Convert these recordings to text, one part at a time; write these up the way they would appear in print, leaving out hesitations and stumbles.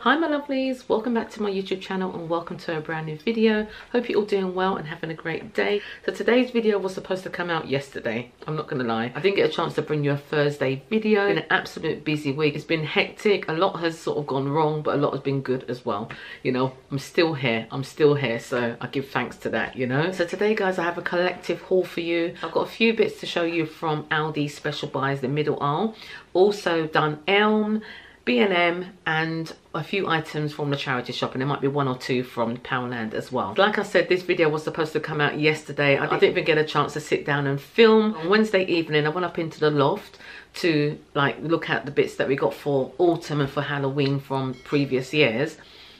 Hi my lovelies, welcome back to my YouTube channel and welcome to a brand new video. Hope you're all doing well and having a great day. So today's video was supposed to come out yesterday, I'm not gonna lie. I didn't get a chance to bring you a Thursday video. It's been an absolute busy week. It's been hectic. A lot has sort of gone wrong, but a lot has been good as well. You know, I'm still here, so I give thanks to that, you know. So today guys, I have a collective haul for you. I've got a few bits to show you from Aldi special buys, the middle aisle. Also Dunelm, B&M, and a few items from the charity shop, and there might be one or two from Poundland as well. Like I said, this video was supposed to come out yesterday. I didn't even get a chance to sit down and film. On Wednesday evening, I went up into the loft to like look at the bits that we got for autumn and for Halloween from previous years.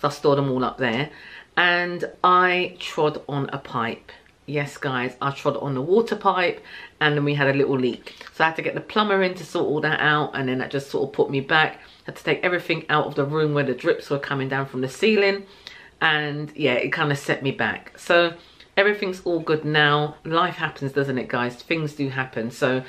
So I stored them all up there, and I trod on a pipe. Yes guys, I trod on the water pipe and then we had a little leak, so I had to get the plumber in to sort all that out, and then that just sort of put me back. I had to take everything out of the room where the drips were coming down from the ceiling, and yeah, it kind of set me back. So everything's all good now. Life happens, doesn't it guys? Things do happen. So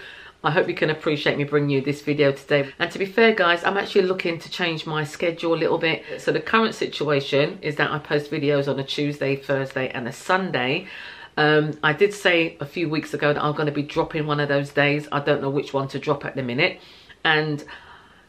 I hope you can appreciate me bringing you this video today. And to be fair guys, I'm actually looking to change my schedule a little bit. So the current situation is that I post videos on a Tuesday, Thursday and a Sunday. I did say a few weeks ago that I'm going to be dropping one of those days. I don't know which one to drop at the minute, and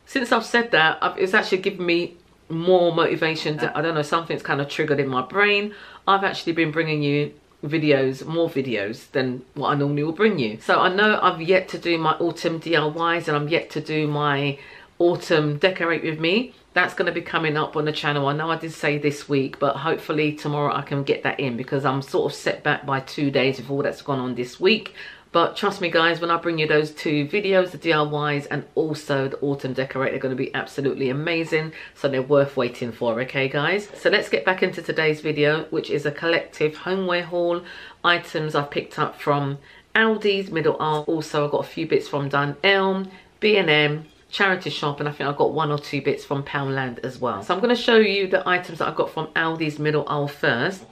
since I've said that, it's actually given me more motivation to, I don't know, something's kind of triggered in my brain. I've actually been bringing you videos, more videos than what I normally will bring you. So I know I've yet to do my autumn DIYs, and I'm yet to do my autumn decorate with me. That's going to be coming up on the channel. I know I did say this week, but hopefully tomorrow I can get that in, because I'm sort of set back by 2 days with all that's gone on this week. But trust me guys, when I bring you those two videos, the DIYs and also the autumn decorate, they're going to be absolutely amazing. So they're worth waiting for, okay guys? So let's get back into today's video, which is a collective homeware haul. Items I've picked up from Aldi's middle aisle. Also, I've got a few bits from Dunelm, B&M, charity shop, and I think I've got one or two bits from Poundland as well. So I'm going to show you the items that I got from Aldi's middle aisle first.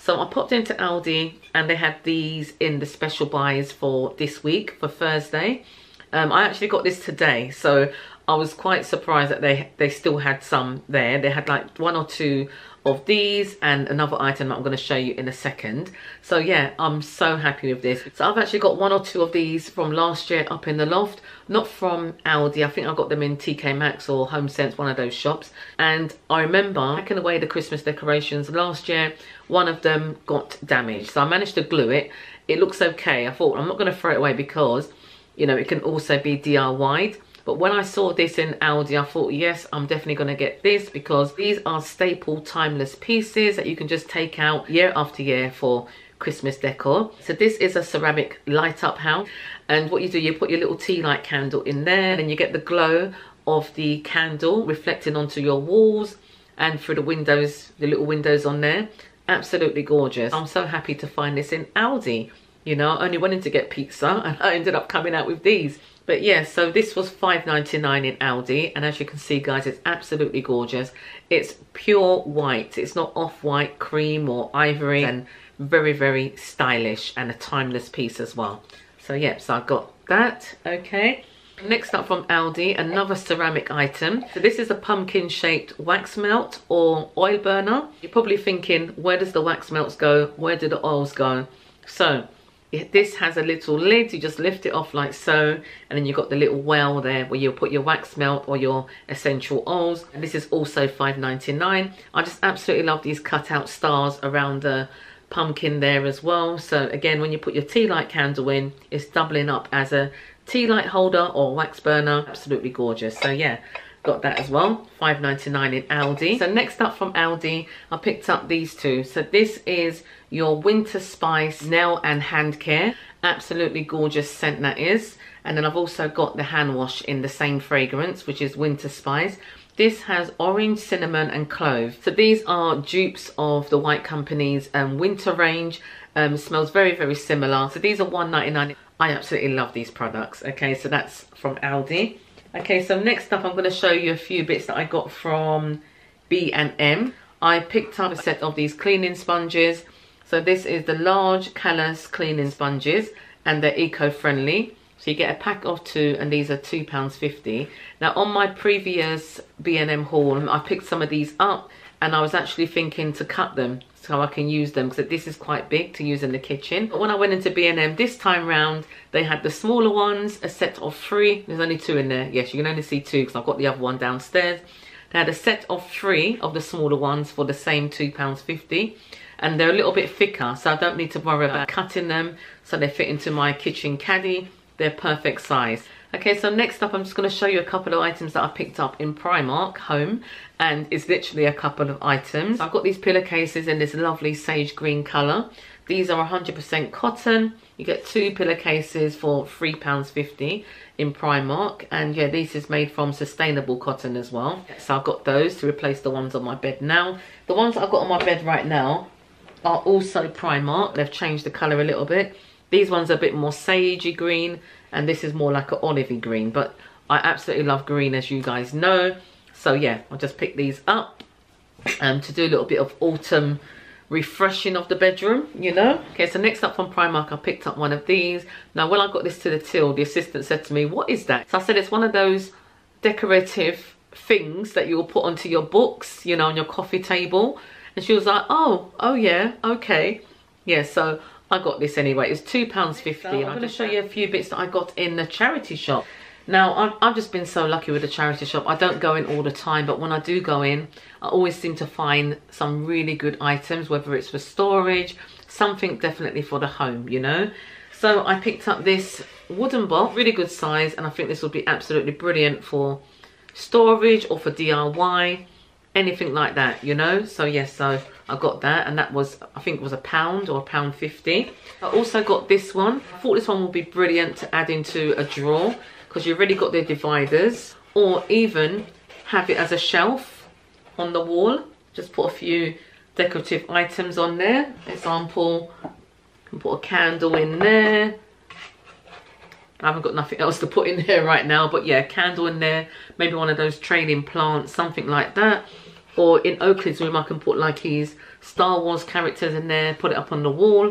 So I popped into Aldi and they had these in the special buys for this week, for Thursday. I actually got this today, so I was quite surprised that they still had some there. They had like one or two of these and another item that I'm going to show you in a second. So yeah, I'm so happy with this. So I've actually got one or two of these from last year up in the loft, not from Aldi. I think I got them in TK Maxx or HomeSense, one of those shops. And I remember packing away the Christmas decorations last year, one of them got damaged, so I managed to glue it. It looks okay. I thought, I'm not going to throw it away, because you know, it can also be DIY'd. But when I saw this in Aldi, I thought, yes, I'm definitely going to get this, because these are staple timeless pieces that you can just take out year after year for Christmas decor. So this is a ceramic light up house, and what you do, you put your little tea light candle in there, and then you get the glow of the candle reflecting onto your walls and through the windows, the little windows on there. Absolutely gorgeous. I'm so happy to find this in Aldi. You know, I only went in to get pizza and I ended up coming out with these. But yeah, so this was $5.99 in Aldi, and as you can see guys, it's absolutely gorgeous. It's pure white, it's not off-white, cream or ivory, and very, very stylish, and a timeless piece as well. So yeah, so I got that, okay. Next up from Aldi, another ceramic item. So this is a pumpkin shaped wax melt or oil burner. You're probably thinking, where does the wax melts go? Where do the oils go? So this has a little lid, you just lift it off like so, and then you've got the little well there where you'll put your wax melt or your essential oils. And this is also $5.99. I just absolutely love these cutout stars around the pumpkin there as well. So again, when you put your tea light candle in, it's doubling up as a tea light holder or wax burner. Absolutely gorgeous. So yeah, got that as well, $5.99 in Aldi. So next up from Aldi, I picked up these two. So this is your Winter Spice Nail and Hand Care. Absolutely gorgeous scent that is. And then I've also got the hand wash in the same fragrance, which is Winter Spice. This has orange, cinnamon and clove. So these are dupes of the White Company's winter range. Smells very, very similar. So these are $1.99. I absolutely love these products. Okay, so that's from Aldi. Okay, so next up I'm going to show you a few bits that I got from B&M. I picked up a set of these cleaning sponges. So this is the large callus cleaning sponges, and they're eco-friendly. So you get a pack of two, and these are £2.50. Now, on my previous B&M haul, I picked some of these up, and I was actually thinking to cut them so I can use them, because this is quite big to use in the kitchen. But when I went into B&M this time round, they had the smaller ones, a set of three. There's only two in there. Yes, you can only see two because I've got the other one downstairs. They had a set of three of the smaller ones for the same £2.50. And they're a little bit thicker, so I don't need to worry about cutting them. So they fit into my kitchen caddy. They're perfect size. Okay, so next up, I'm just going to show you a couple of items that I picked up in Primark home, and it's literally a couple of items. I've got these pillowcases in this lovely sage green colour. These are 100% cotton. You get two pillowcases for £3.50 in Primark, and yeah, this is made from sustainable cotton as well. So I've got those to replace the ones on my bed now. The ones I've got on my bed right now are also Primark. They've changed the colour a little bit. These ones are a bit more sagey green, and this is more like an olivey green, but I absolutely love green, as you guys know. So yeah, I'll just pick these up to do a little bit of autumn refreshing of the bedroom, you know. Okay, so next up from Primark, I picked up one of these. Now, when I got this to the till, the assistant said to me, "What is that?" So I said, "It's one of those decorative things that you'll put onto your books, you know, on your coffee table." And she was like, "Oh yeah, okay." Yeah, so I got this anyway. It's £2.50. I'm going to show you a few bits that I got in the charity shop. Now, I've just been so lucky with the charity shop. I don't go in all the time, but when I do go in, I always seem to find some really good items, whether it's for storage, something definitely for the home, you know. So I picked up this wooden bowl, really good size, and I think this will be absolutely brilliant for storage or for DIY, anything like that, you know. So yes, so I got that, and that was, I think it was £1 or £1.50. I also got this one. I thought this one would be brilliant to add into a drawer, because you've already got the dividers, or even have it as a shelf on the wall. Just put a few decorative items on there. For example, you can put a candle in there. I haven't got nothing else to put in there right now, but yeah, a candle in there, maybe one of those trailing plants, something like that. Or in Oakley's room, I can put like his Star Wars characters in there, put it up on the wall.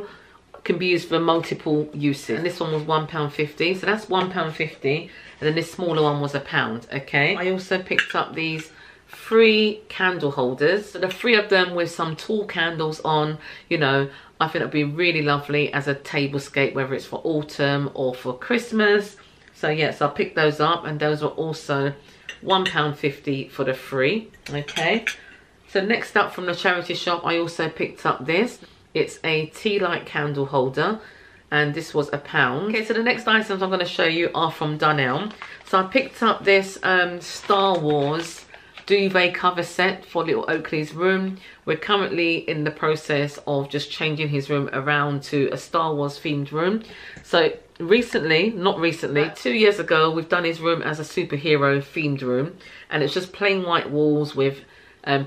It can be used for multiple uses. And this one was £1.50, so that's £1.50. And then this smaller one was £1, okay? I also picked up these three candle holders. So the three of them with some tall candles on, you know, I think it'd be really lovely as a tablescape, whether it's for autumn or for Christmas. So yes, I picked those up, and those were also £1.50 for the free. Okay, so next up from the charity shop, I also picked up this. It's a tea light candle holder, and this was £1. Okay, so the next items I'm going to show you are from Dunelm. So I picked up this Star Wars duvet cover set for little Oakley's room. We're currently in the process of just changing his room around to a Star Wars themed room. So recently, not recently, 2 years ago, we've done his room as a superhero themed room, and it's just plain white walls with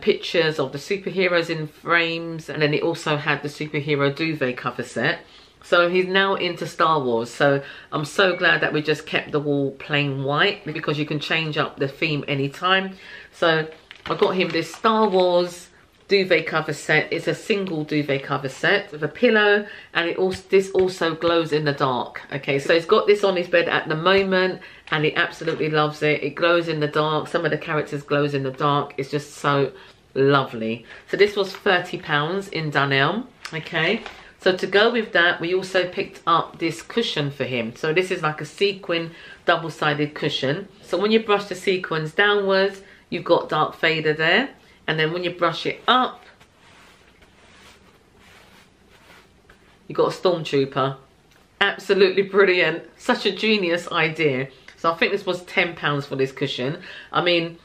pictures of the superheroes in frames, and then it also had the superhero duvet cover set. So he's now into Star Wars, so I'm so glad that we just kept the wall plain white, because you can change up the theme anytime. So I got him this Star Wars duvet cover set. It's a single duvet cover set with a pillow, and this also glows in the dark. Okay, so he's got this on his bed at the moment, and he absolutely loves it. It glows in the dark. Some of the characters glows in the dark. It's just so lovely. So this was £30 in Dunelm. Okay, so to go with that, we also picked up this cushion for him. So this is like a sequin, double-sided cushion. So when you brush the sequins downwards, you've got Darth Vader there. And then when you brush it up, you've got a stormtrooper. Absolutely brilliant. Such a genius idea. So I think this was £10 for this cushion. I mean,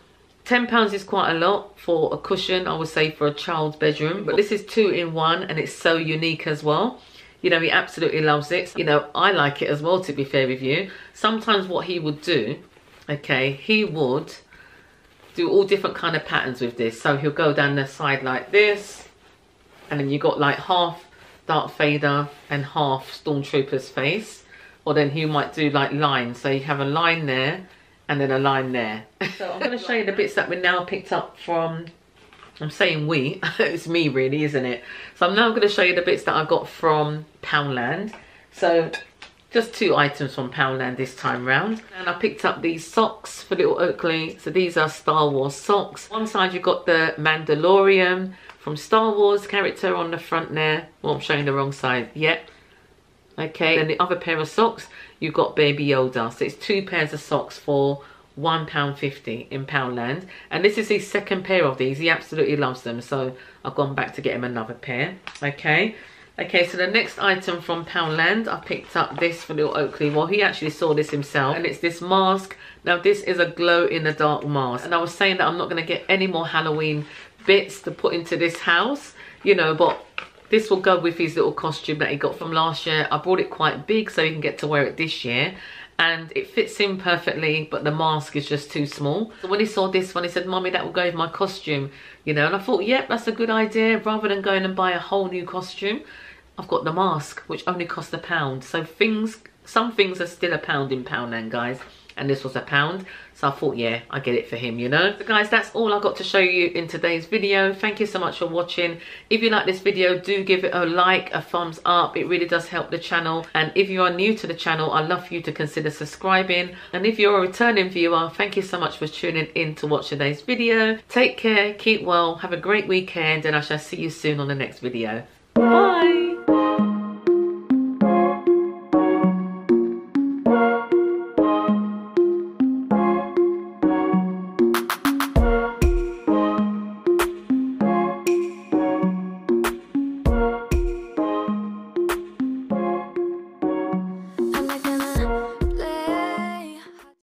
£10 is quite a lot for a cushion, I would say, for a child's bedroom. But this is 2 in 1, and it's so unique as well. You know, he absolutely loves it. You know, I like it as well, to be fair with you. Sometimes what he would do, okay, he would do all different kind of patterns with this. So he'll go down the side like this, and then you got like half Darth Vader and half Stormtrooper's face. Or then he might do like lines. So you have a line there, and then a line there. So I'm going to show you the bits that we now picked up from, I'm saying we, it's me really, isn't it? So I'm now going to show you the bits that I got from Poundland. So Just two items from Poundland this time round. And I picked up these socks for little Oakley. So these are Star Wars socks. One side you've got the Mandalorian from Star Wars character on the front there. Well, I'm showing the wrong side. Yep. Okay, then the other pair of socks, you've got Baby Yoda. So it's two pairs of socks for £1.50 in Poundland. And this is his second pair of these. He absolutely loves them. So I've gone back to get him another pair. Okay. Okay, so the next item from Poundland, I picked up this for little Oakley. Well, he actually saw this himself, and it's this mask. Now, this is a glow-in-the-dark mask. And I was saying that I'm not going to get any more Halloween bits to put into this house, you know, but this will go with his little costume that he got from last year. I bought it quite big so he can get to wear it this year. And it fits him perfectly, but the mask is just too small. So when he saw this one, he said, "Mummy, that will go with my costume," you know. And I thought, yep, that's a good idea. Rather than going and buy a whole new costume, I've got the mask, which only cost £1. So some things are still £1 in Poundland, guys. And this was £1. So I thought, yeah, I get it for him, you know. So guys, that's all I got to show you in today's video. Thank you so much for watching. If you like this video, do give it a like, a thumbs up. It really does help the channel. And if you are new to the channel, I'd love for you to consider subscribing. And if you're a returning viewer, thank you so much for tuning in to watch today's video. Take care, keep well, have a great weekend, and I shall see you soon on the next video. Bye.